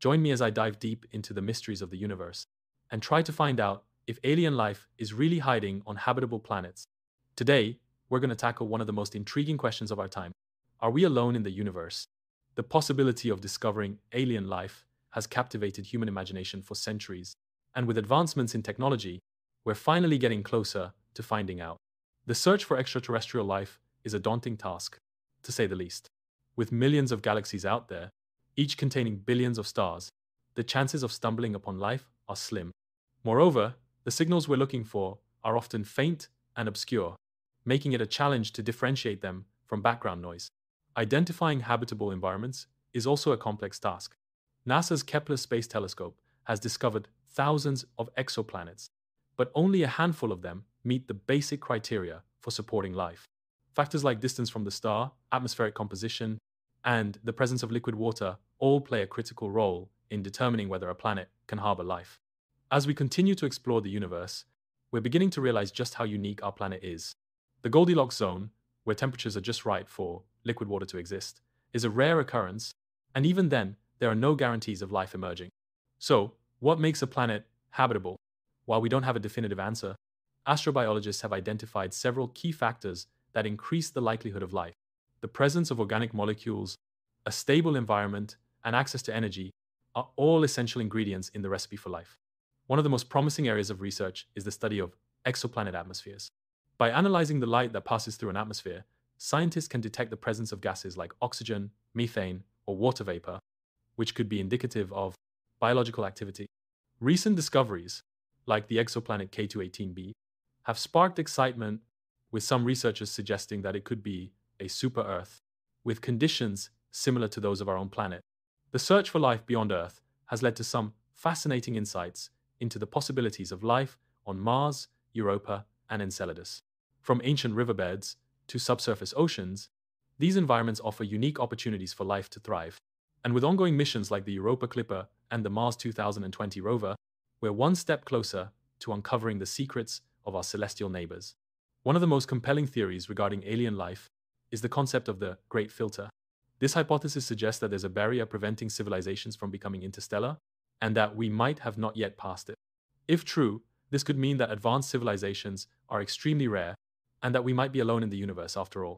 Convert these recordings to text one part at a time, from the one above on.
Join me as I dive deep into the mysteries of the universe and try to find out if alien life is really hiding on habitable planets. Today, we're going to tackle one of the most intriguing questions of our time. Are we alone in the universe? The possibility of discovering alien life has captivated human imagination for centuries, and with advancements in technology, we're finally getting closer to finding out. The search for extraterrestrial life is a daunting task, to say the least. With millions of galaxies out there, each containing billions of stars, the chances of stumbling upon life are slim. Moreover, the signals we're looking for are often faint and obscure, making it a challenge to differentiate them from background noise. Identifying habitable environments is also a complex task. NASA's Kepler Space Telescope has discovered thousands of exoplanets, but only a handful of them meet the basic criteria for supporting life. Factors like distance from the star, atmospheric composition, and the presence of liquid water all play a critical role in determining whether a planet can harbor life. As we continue to explore the universe, we're beginning to realize just how unique our planet is. The Goldilocks zone, where temperatures are just right for liquid water to exist, is a rare occurrence, and even then, there are no guarantees of life emerging. So, what makes a planet habitable? While we don't have a definitive answer, astrobiologists have identified several key factors that increase the likelihood of life. The presence of organic molecules, a stable environment, and access to energy are all essential ingredients in the recipe for life. One of the most promising areas of research is the study of exoplanet atmospheres. By analyzing the light that passes through an atmosphere, scientists can detect the presence of gases like oxygen, methane, or water vapor, which could be indicative of biological activity. Recent discoveries, like the exoplanet K2-18b, have sparked excitement, with some researchers suggesting that it could be a super-Earth, with conditions similar to those of our own planet. The search for life beyond Earth has led to some fascinating insights into the possibilities of life on Mars, Europa, and Enceladus. From ancient riverbeds to subsurface oceans, these environments offer unique opportunities for life to thrive. And with ongoing missions like the Europa Clipper and the Mars 2020 rover, we're one step closer to uncovering the secrets of our celestial neighbors. One of the most compelling theories regarding alien life is the concept of the Great Filter. This hypothesis suggests that there's a barrier preventing civilizations from becoming interstellar, and that we might have not yet passed it. If true, this could mean that advanced civilizations are extremely rare, and that we might be alone in the universe after all.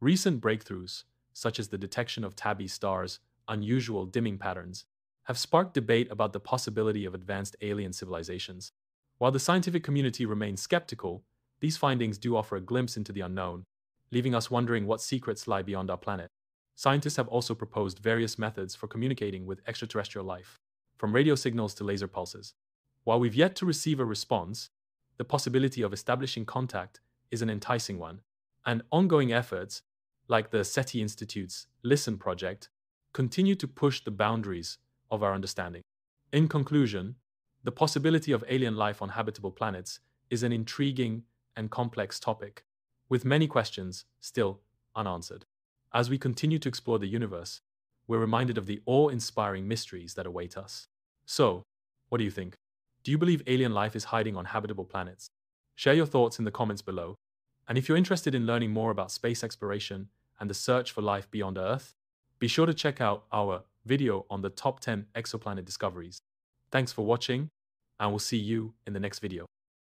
Recent breakthroughs, such as the detection of tabby stars' unusual dimming patterns, have sparked debate about the possibility of advanced alien civilizations. While the scientific community remains skeptical, these findings do offer a glimpse into the unknown, leaving us wondering what secrets lie beyond our planet. Scientists have also proposed various methods for communicating with extraterrestrial life, from radio signals to laser pulses. While we've yet to receive a response, the possibility of establishing contact is an enticing one, and ongoing efforts, like the SETI Institute's Listen project, continue to push the boundaries of our understanding. In conclusion, the possibility of alien life on habitable planets is an intriguing and complex topic, with many questions still unanswered. As we continue to explore the universe, we're reminded of the awe-inspiring mysteries that await us. So, what do you think? Do you believe alien life is hiding on habitable planets? Share your thoughts in the comments below. And if you're interested in learning more about space exploration and the search for life beyond Earth, be sure to check out our video on the top 10 exoplanet discoveries. Thanks for watching, and we'll see you in the next video.